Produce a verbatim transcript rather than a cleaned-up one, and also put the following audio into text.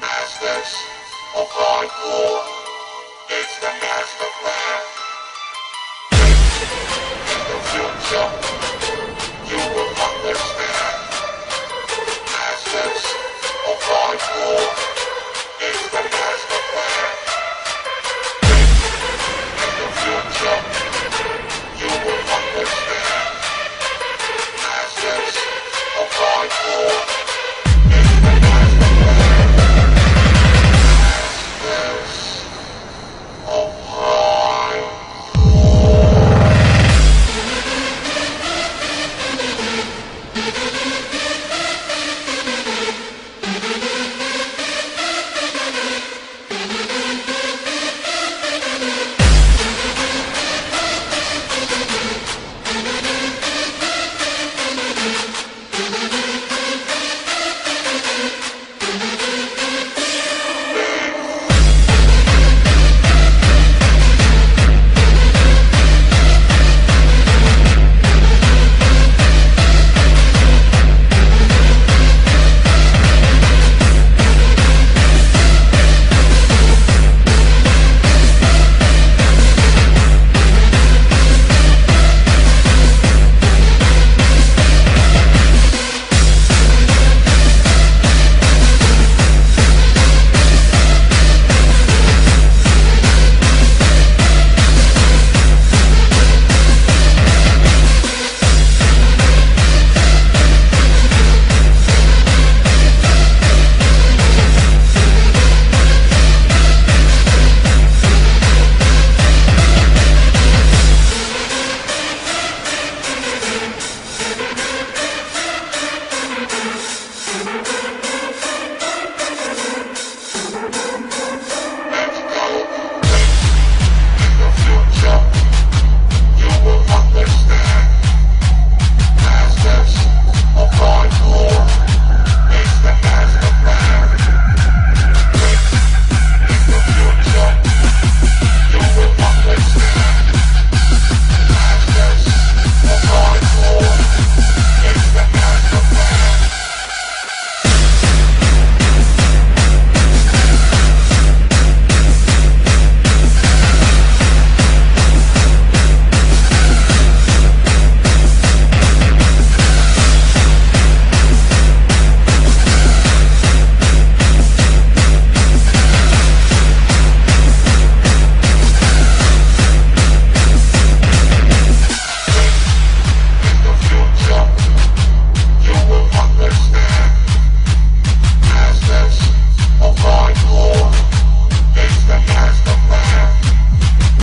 Masters of Hardcore.